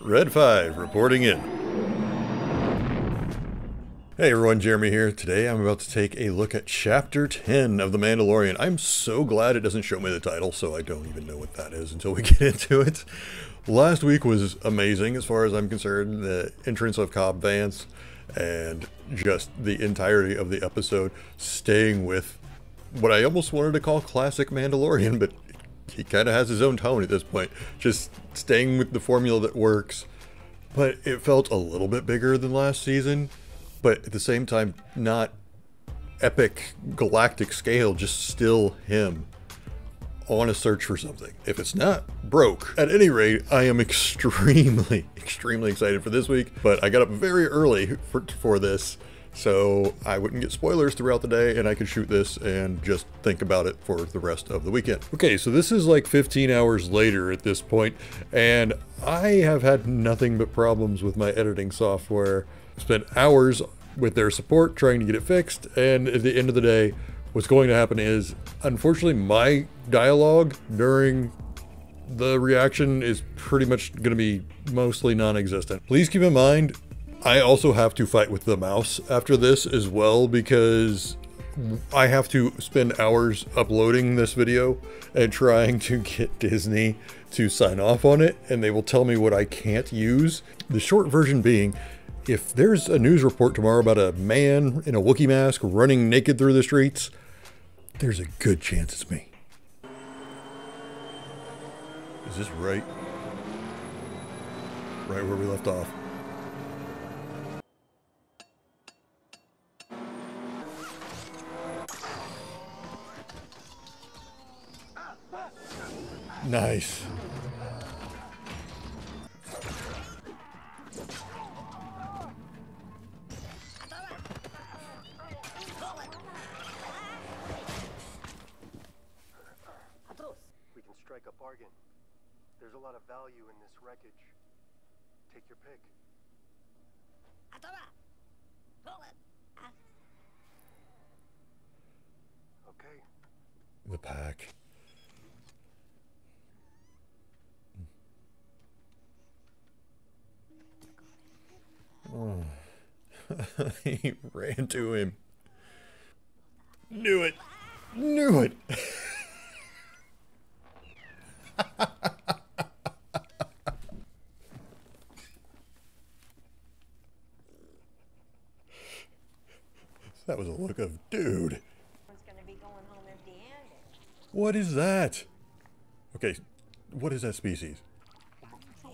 Red 5 reporting in. Hey everyone, Jeremy here. Today I'm about to take a look at Chapter 10 of The Mandalorian. I'm so glad it doesn't show me the title, so I don't even know what that is until we get into it. Last week was amazing as far as I'm concerned. The entrance of Cobb Vance and just the entirety of the episode staying with what I almost wanted to call classic Mandalorian, but he kind of has his own tone at this point, just staying with the formula that works. But it felt a little bit bigger than last season, but at the same time, not epic galactic scale, just still him on a search for something. If it's not broke. At any rate, I am extremely, extremely excited for this week, but I got up very early for this, so I wouldn't get spoilers throughout the day and I could shoot this and just think about it for the rest of the weekend. Okay, so this is like 15 hours later at this point, and I have had nothing but problems with my editing software. I've spent hours with their support trying to get it fixed, and at the end of the day, what's going to happen is, unfortunately, my dialogue during the reaction is pretty much going to be mostly non-existent. Please keep in mind, I also have to fight with the mouse after this as well, because I have to spend hours uploading this video and trying to get Disney to sign off on it, and they will tell me what I can't use. The short version being, if there's a news report tomorrow about a man in a Wookiee mask running naked through the streets, there's a good chance it's me. Is this right? Right where we left off. Nice. There's a lot of value in this wreckage. Take your pick. Okay. The pack. Oh. He ran to him. Knew it. Knew it. That was a look of, dude. Gonna be going home empty-handed. What is that? Okay, what is that species? Well,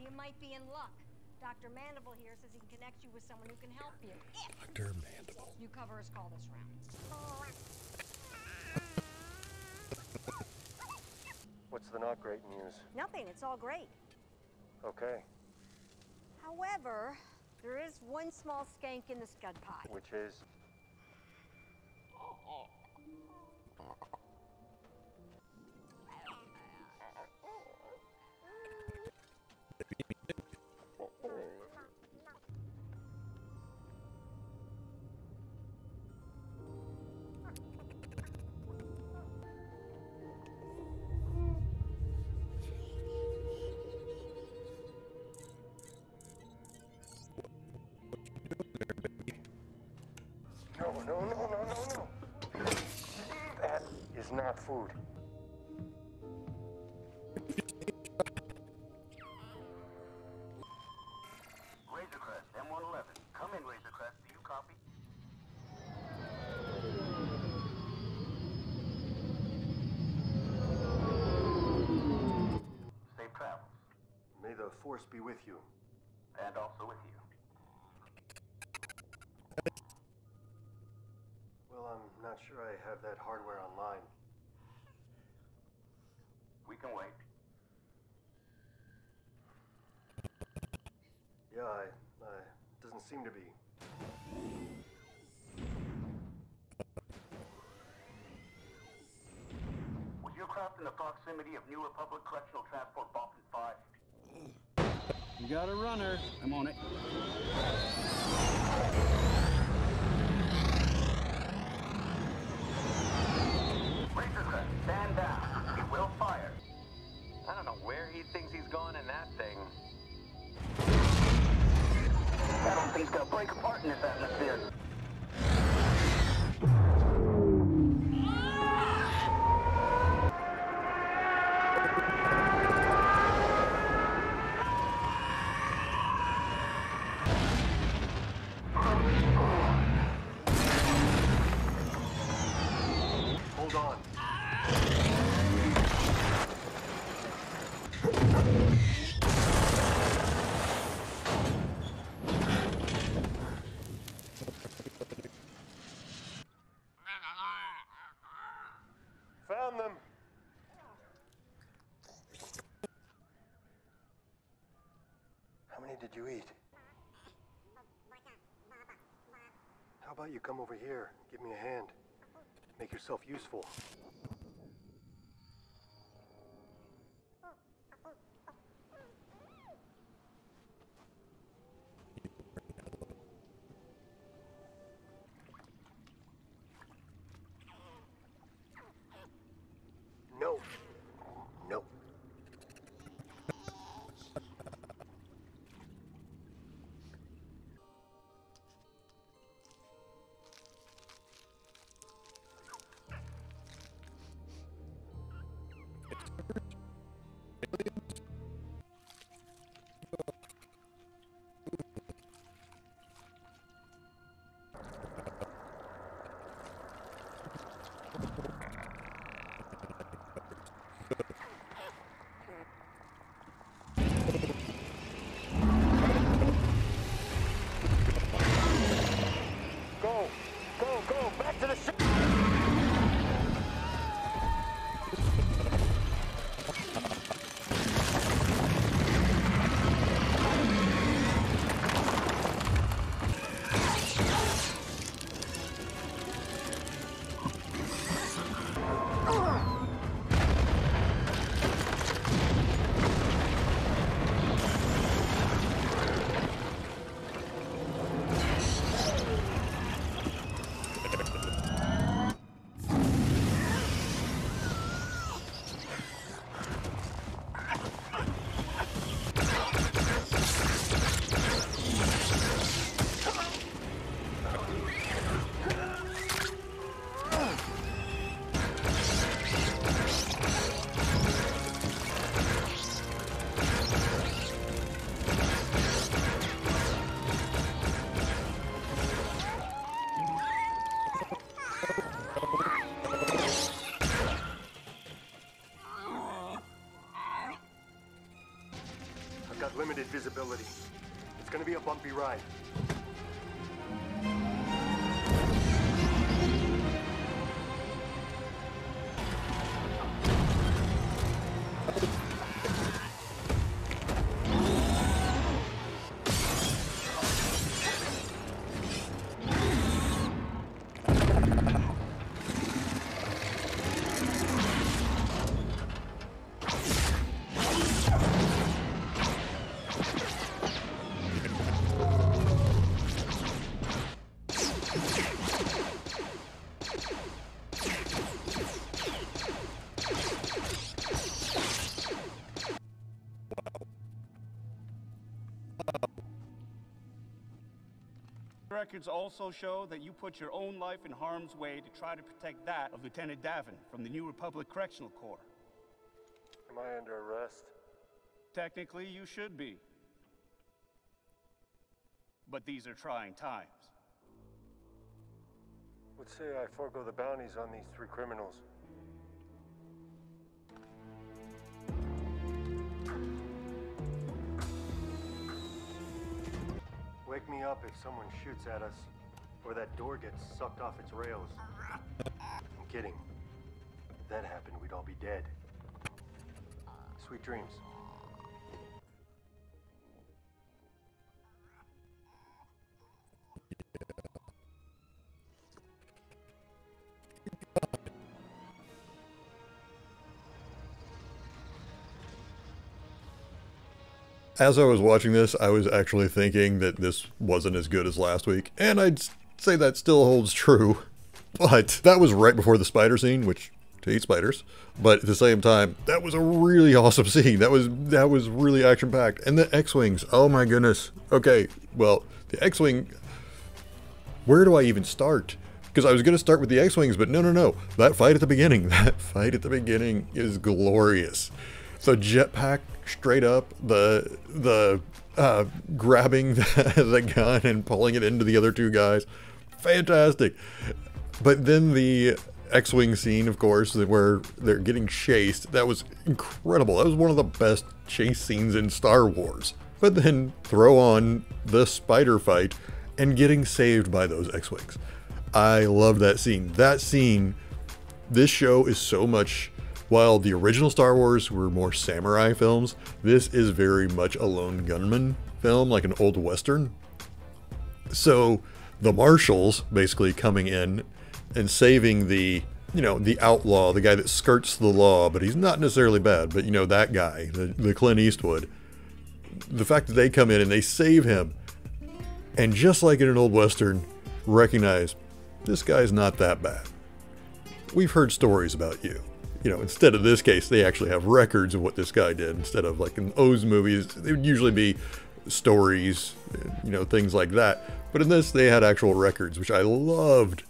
you might be in luck. Dr. Mandible here says he can connect you with someone who can help you. Dr. Mandible. You cover his call this round. What's the not great news? Nothing, it's all great. Okay. However, there is one small skank in the scud pie. Which is? No. That is not food. Razorcrest, M111. Come in, Razorcrest. Do you copy? Safe travels. May the force be with you. And also with you. I'm not sure I have that hardware online. We can wait. Yeah, I doesn't seem to be. Was your craft in the proximity of New Republic Correctional Transport Boston 5? You got a runner. I'm on it. Stand down. He will fire. I don't know where he thinks he's going in that thing. like a part in this atmosphere. Did you eat? How about you come over here, give me a hand, make yourself useful. Limited visibility. It's going to be a bumpy ride. Records also show that you put your own life in harm's way to try to protect that of Lieutenant Davin from the New Republic Correctional Corps. Am I under arrest? Technically, you should be. But these are trying times. Would say I forego the bounties on these three criminals. Wake me up if someone shoots at us, or that door gets sucked off its rails. I'm kidding. If that happened, we'd all be dead. Sweet dreams. As I was watching this, I was actually thinking that this wasn't as good as last week, and I'd say that still holds true, but that was right before the spider scene, which, to eat spiders, but at the same time, that was a really awesome scene. That was really action-packed, and the X-Wings, oh my goodness. Okay, well, the X-Wing, Where do I even start? Because I was going to start with the X-Wings, but no. That fight at the beginning is glorious. So jetpack straight up, the grabbing the gun and pulling it into the other two guys. Fantastic. But then the X-Wing scene, of course, where they're getting chased. That was incredible. That was one of the best chase scenes in Star Wars. But then throw on the spider fight and getting saved by those X-Wings. I love that scene. That scene, this show is so much, while the original Star Wars were more samurai films, this is very much a lone gunman film, like an old Western. So the marshals basically coming in and saving the, you know, the outlaw, the guy that skirts the law, but he's not necessarily bad, but you know, that guy, the Clint Eastwood, the fact that they come in and they save him. And just like in an old Western, recognize, this guy's not that bad. We've heard stories about you. You know, instead of this case, they actually have records of what this guy did. Instead of like in those movies, they would usually be stories, you know, things like that. But in this, they had actual records, which I loved.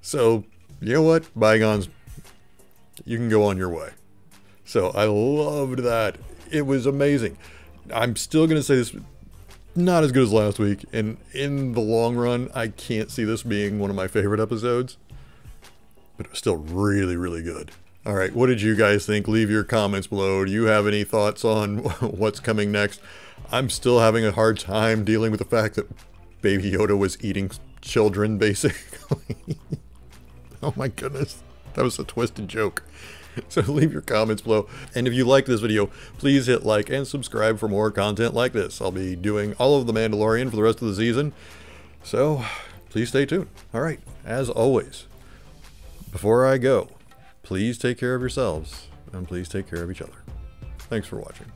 So, you know what? Bygones, you can go on your way. So I loved that. It was amazing. I'm still going to say this, not as good as last week, and in the long run, I can't see this being one of my favorite episodes, but it was still really, really good. All right, what did you guys think? Leave your comments below. Do you have any thoughts on what's coming next? I'm still having a hard time dealing with the fact that Baby Yoda was eating children, basically. Oh my goodness, that was a twisted joke. So leave your comments below. And if you like this video, please hit like and subscribe for more content like this. I'll be doing all of The Mandalorian for the rest of the season. So please stay tuned. All right, as always, before I go, please take care of yourselves and please take care of each other. Thanks for watching.